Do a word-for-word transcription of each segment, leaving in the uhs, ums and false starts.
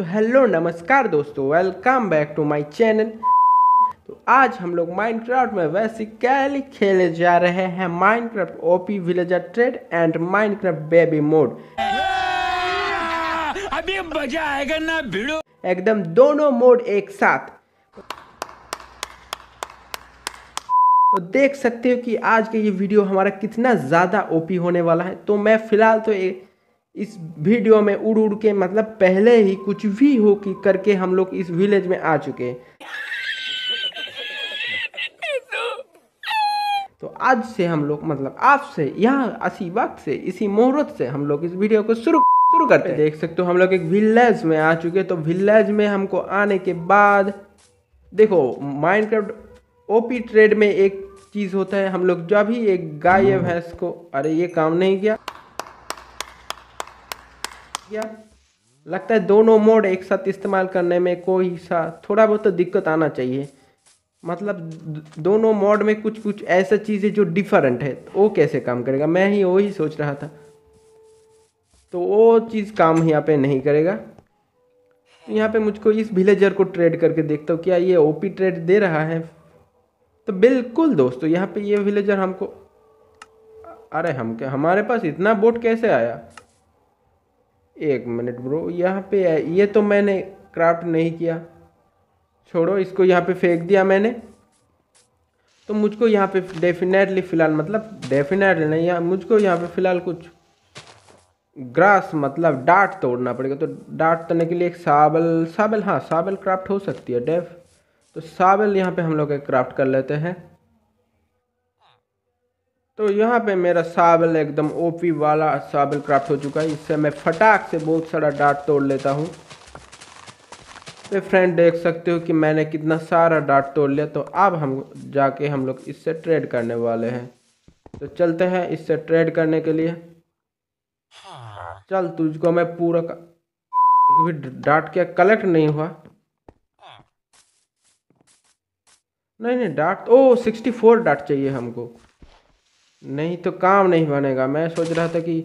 तो हेलो नमस्कार दोस्तों, welcome back to my channel. तो आज हम लोग माइनक्राफ्ट में बेसिकली खेले जा रहे हैं Minecraft OP villager trade and Minecraft baby mod. अभी मजा आएगा ना भिड़ो, एकदम दोनों मोड एक साथ। तो देख सकते हो कि आज का ये वीडियो हमारा कितना ज़्यादा ओपी होने वाला है। तो मैं फिलहाल तो एक इस वीडियो में उड़ उड़ के मतलब पहले ही कुछ भी हो कि करके हम लोग इस विलेज में आ चुके हैं। तो आज से हम लोग मतलब आपसे यहाँ असी वक्त से इसी मुहूर्त से हम लोग इस वीडियो को शुरू शुरू करते हैं। देख सकते हो हम लोग एक विलेज में आ चुके हैं। तो विलेज में हमको आने के बाद देखो माइनक्राफ्ट ओपी ट्रेड में एक चीज़ होता है, हम लोग जब भी एक गाय भैंस को अरे ये काम नहीं किया या लगता है दोनों मोड एक साथ इस्तेमाल करने में कोई सा थोड़ा बहुत तो दिक्कत आना चाहिए। मतलब दोनों मोड में कुछ कुछ ऐसा चीज़ें जो डिफरेंट है तो वो कैसे काम करेगा, मैं ही वही सोच रहा था। तो वो चीज़ काम यहाँ पे नहीं करेगा। यहाँ पे मुझको इस विलेजर को ट्रेड करके देखता हूँ क्या ये ओपी ट्रेड दे रहा है। तो बिल्कुल दोस्तों यहाँ पर ये विलेजर हमको अरे हम क्या हमारे पास इतना बोट कैसे आया। एक मिनट ब्रो, यहाँ पे ये तो मैंने क्राफ्ट नहीं किया, छोड़ो इसको यहाँ पे फेंक दिया मैंने। तो मुझको यहाँ पे डेफिनेटली फ़िलहाल मतलब डेफिनेटली नहीं यहाँ मुझको यहाँ पे फ़िलहाल कुछ ग्रास मतलब डाट तोड़ना पड़ेगा। तो डाट तोड़ने के लिए एक साबल साबल हाँ साबल क्राफ्ट हो सकती है डेफ। तो साबल यहाँ पे हम लोग क्राफ्ट कर लेते हैं। तो यहाँ पे मेरा साबल एकदम ओपी वाला साबल क्राफ्ट हो चुका है, इससे मैं फटाक से बहुत सारा डाट तोड़ लेता हूँ। तो फ्रेंड देख सकते हो कि मैंने कितना सारा डाट तोड़ लिया। तो अब हम जाके हम लोग इससे ट्रेड करने वाले हैं। तो चलते हैं इससे ट्रेड करने के लिए। चल तुझको मैं पूरा भी डाट क्या कलेक्ट नहीं हुआ, नहीं नहीं dot O sixty four dot चाहिए हमको, नहीं तो काम नहीं बनेगा। मैं सोच रहा था कि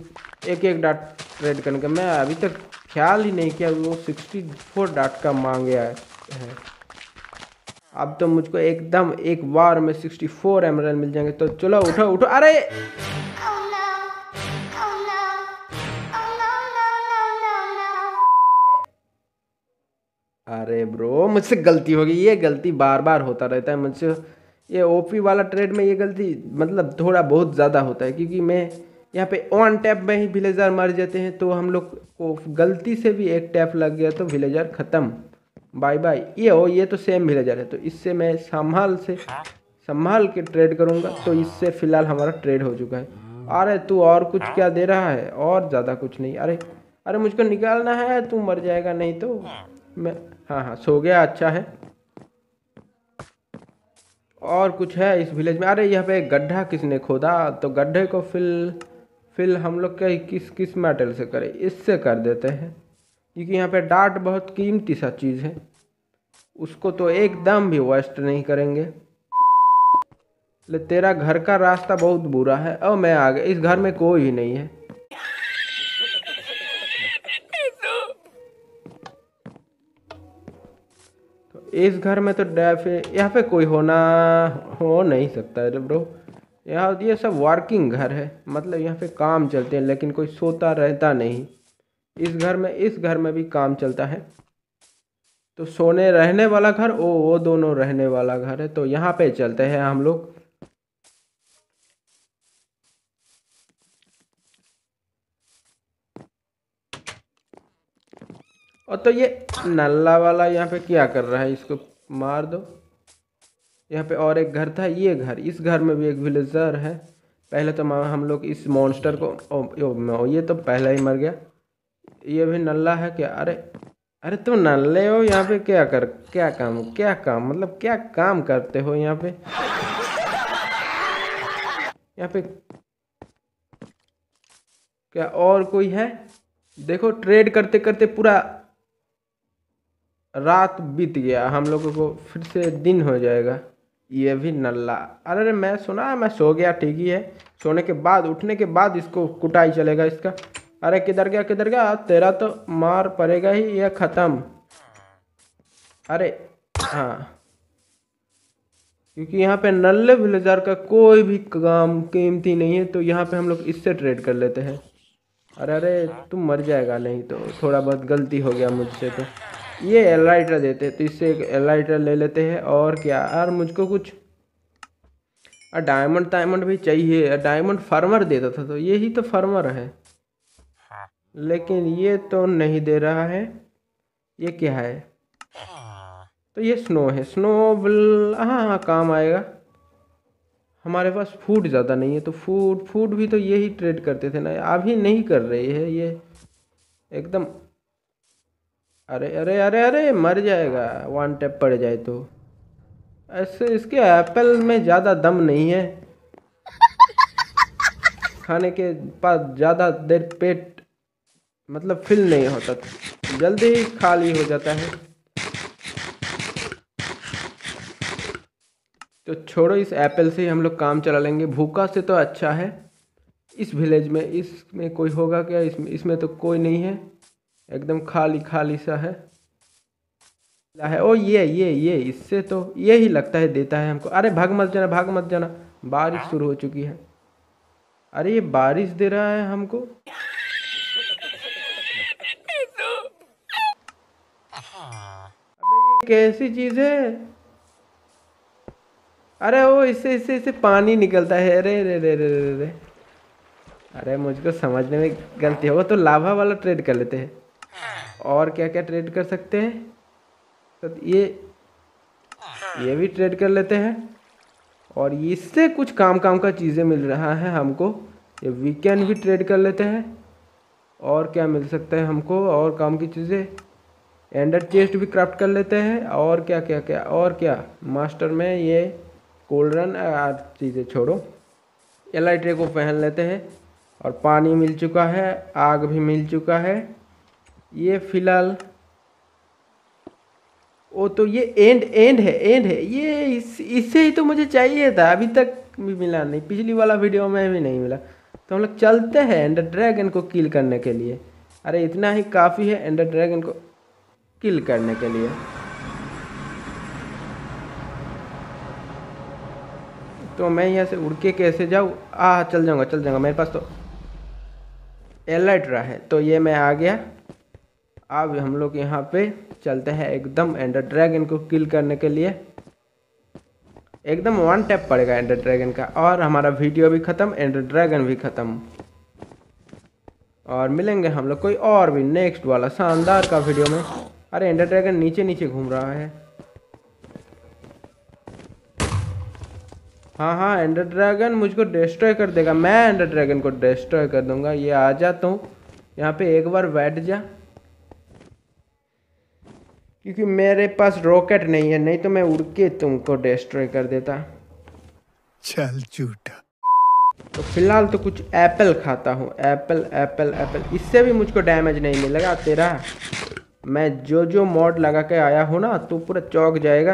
एक एक डाट ट्रेड करने का, मैं अभी तक ख्याल ही नहीं किया वो सिक्सटी फोर डाट का मांगे है। अब तो मुझको एकदम एक बार में सिक्सटी फोर एमरल्ड मिल जाएंगे। तो चलो उठो उठो अरे अरे ब्रो मुझसे गलती होगी, ये गलती बार बार होता रहता है मुझसे। ये ओपी वाला ट्रेड में ये गलती मतलब थोड़ा बहुत ज़्यादा होता है, क्योंकि मैं यहाँ पे ऑन टैप में ही विलेजर मर जाते हैं। तो हम लोग को गलती से भी एक टैप लग गया तो विलेजर ख़त्म, बाय बाय। ये हो ये तो सेम विलेजर है, तो इससे मैं संभाल से संभाल के ट्रेड करूँगा। तो इससे फ़िलहाल हमारा ट्रेड हो चुका है। अरे तू और कुछ क्या दे रहा है, और ज़्यादा कुछ नहीं। अरे अरे मुझको निकालना है, तू मर जाएगा नहीं तो मैं हाँ हाँ सो गया। अच्छा है और कुछ है इस विलेज में। अरे यहाँ पे गड्ढा किसने खोदा, तो गड्ढे को फिल फिल हम लोग क्या किस किस मेटल से करें, इससे कर देते हैं, क्योंकि यहाँ पे डाट बहुत कीमती सा चीज़ है, उसको तो एकदम भी वेस्ट नहीं करेंगे। ले तेरा घर का रास्ता बहुत बुरा है। ओ मैं आ गया, इस घर में कोई ही नहीं है। इस घर में तो डेफ यहाँ पे कोई होना हो नहीं सकता है ब्रो। यहाँ ये सब वर्किंग घर है, मतलब यहाँ पे काम चलते हैं लेकिन कोई सोता रहता नहीं। इस घर में इस घर में भी काम चलता है। तो सोने रहने वाला घर ओ वो दोनों रहने वाला घर है। तो यहाँ पे चलते हैं हम लोग। और तो ये नल्ला वाला यहाँ पे क्या कर रहा है, इसको मार दो। यहाँ पे और एक घर था, ये घर इस घर में भी एक विलेजर है। पहले तो हम लोग इस मॉन्स्टर को ओ, ओ, ये तो पहले ही मर गया। ये भी नल्ला है क्या, अरे अरे तुम नल्ले हो, यहाँ पे क्या कर क्या काम क्या काम मतलब क्या काम करते हो यहाँ पे यहाँ पे क्या और कोई है। देखो ट्रेड करते करते पूरा रात बीत गया, हम लोगों को फिर से दिन हो जाएगा। ये भी नल्ला अरे मैं सुना मैं सो गया, ठीक ही है, सोने के बाद उठने के बाद इसको कुटाई चलेगा इसका। अरे किधर गया किधर गया, तेरा तो मार पड़ेगा ही, ये खत्म। अरे हाँ, क्योंकि यहाँ पे नल्ले विलेजर का कोई भी काम कीमती नहीं है, तो यहाँ पे हम लोग इससे ट्रेड कर लेते हैं। अरे अरे तू मर जाएगा, नहीं तो थोड़ा बहुत गलती हो गया मुझसे। तो ये एलाइटर देते हैं, तो इससे एक एलाइटर ले लेते हैं। और क्या यार, मुझको कुछ डायमंड डायमंड भी चाहिए। डायमंड फार्मर देता था, तो यही तो फार्मर है, लेकिन ये तो नहीं दे रहा है। ये क्या है? तो ये स्नो है, स्नोबल हाँ हाँ काम आएगा। हमारे पास फूड ज़्यादा नहीं है, तो फूड फूड भी तो यही ट्रेड करते थे ना, अभी नहीं कर रही है ये एकदम। अरे अरे अरे अरे मर जाएगा, वन टैप पड़ जाए तो। ऐसे इसके एप्पल में ज़्यादा दम नहीं है, खाने के बाद ज़्यादा देर पेट मतलब फिल नहीं होता, जल्दी ही खाली हो जाता है। तो छोड़ो, इस एप्पल से ही हम लोग काम चला लेंगे। भूखा से तो अच्छा है। इस विलेज में इसमें कोई होगा क्या? इसमें इसमें तो कोई नहीं है, एकदम खाली खाली सा है है ओ ये ये ये इससे तो ये ही लगता है देता है हमको। अरे भाग मत जाना, भाग मत जाना, बारिश शुरू हो चुकी है। अरे ये बारिश दे रहा है हमको। अबे ये कैसी चीज़ है? अरे वो इससे इससे इससे पानी निकलता है। अरे रे रे रे रे रे अरे मुझको समझने में गलती हो। तो लाभा वाला ट्रेड कर लेते हैं। और क्या क्या ट्रेड कर सकते हैं? तो ये ये भी ट्रेड कर लेते हैं। और इससे कुछ काम काम का चीज़ें मिल रहा है हमको। ये वीकेंड भी ट्रेड कर लेते हैं। और क्या मिल सकता है हमको? और काम की चीज़ें, एंडर चेस्ट भी क्राफ्ट कर लेते हैं। और क्या क्या क्या और क्या मास्टर में ये कोल्ड रन आज चीज़ें छोड़ो, एलाइट्रे को पहन लेते हैं। और पानी मिल चुका है, आग भी मिल चुका है। ये फिलहाल ओ तो ये एंड एंड है एंड है ये इस इससे ही तो मुझे चाहिए था, अभी तक भी मिला नहीं, पिछली वाला वीडियो में भी नहीं मिला। तो हम लोग चलते हैं एंडर ड्रैगन को किल करने के लिए। अरे इतना ही काफ़ी है एंडर ड्रैगन को किल करने के लिए। तो मैं यहाँ से उड़ के कैसे जाऊँ? आ चल जाऊँगा चल जाऊँगा मेरे पास तो एलाइट्रा है, तो ये मैं आ गया। अब हम लोग यहाँ पे चलते हैं एकदम एंडर ड्रैगन को किल करने के लिए। एकदम वन टैप पड़ेगा एंडर ड्रैगन का, और हमारा वीडियो भी ख़त्म, एंडर ड्रैगन भी ख़त्म। और मिलेंगे हम लोग कोई और भी नेक्स्ट वाला शानदार का वीडियो में। अरे एंडर ड्रैगन नीचे नीचे घूम रहा है। हाँ हाँ एंडर ड्रैगन मुझको डिस्ट्रॉय कर देगा, मैं एंडर ड्रैगन को डिस्ट्रॉय कर दूंगा। ये आ जाता हूँ यहाँ पे, एक बार बैठ जा, क्योंकि मेरे पास रॉकेट नहीं है, नहीं तो मैं उड़ के तुमको डिस्ट्रॉय कर देता। चल झूठा। तो फिलहाल तो कुछ एप्पल खाता हूँ, एप्पल एप्पल एप्पल। इससे भी मुझको डैमेज नहीं मिलेगा तेरा। मैं जो जो मॉड लगा के आया हूँ ना, तो पूरा चौक जाएगा।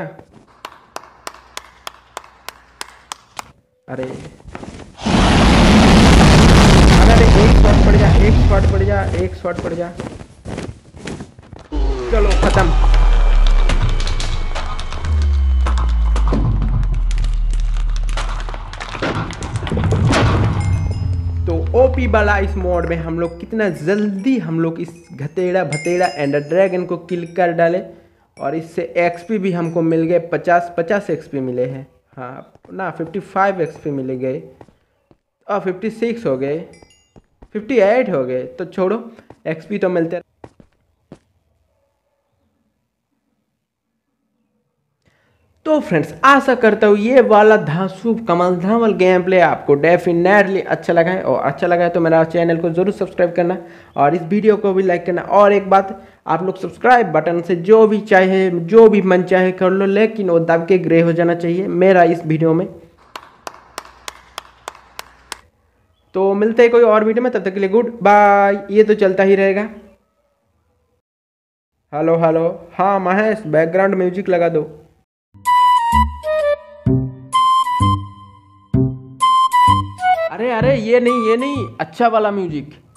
अरे अरे अरे एक शॉट पड़ जा, एक शॉट पड़ जा, एक शॉट पड़ जा। चलो खत्म। तो ओपी वाला इस मोड में हम लोग कितना जल्दी हम लोग इस घतेड़ा भतेड़ा एंडर ड्रैगन को किल कर डाले। और इससे एक्सपी भी हमको मिल गए, पचास पचास एक्सपी मिले हैं। हाँ ना, फिफ्टी फाइव एक्स पे मिले गए, और फिफ्टी सिक्स हो गए, फिफ्टी एट हो गए। तो छोड़ो, एक्सपी तो मिलते। तो फ्रेंड्स, आशा करता हूँ ये वाला धांसू कमल धामल गेम प्ले आपको डेफिनेटली अच्छा लगा है। और अच्छा लगा है तो मेरा चैनल को ज़रूर सब्सक्राइब करना, और इस वीडियो को भी लाइक करना। और एक बात, आप लोग सब्सक्राइब बटन से जो भी चाहे जो भी मन चाहे कर लो, लेकिन वो दब के ग्रे हो जाना चाहिए मेरा इस वीडियो में। तो मिलते हैं कोई और वीडियो में, तब तक के लिए गुड बाय। ये तो चलता ही रहेगा। हेलो हेलो, हाँ महेश बैकग्राउंड म्यूजिक लगा दो। अरे अरे ये नहीं ये नहीं, अच्छा वाला म्यूजिक।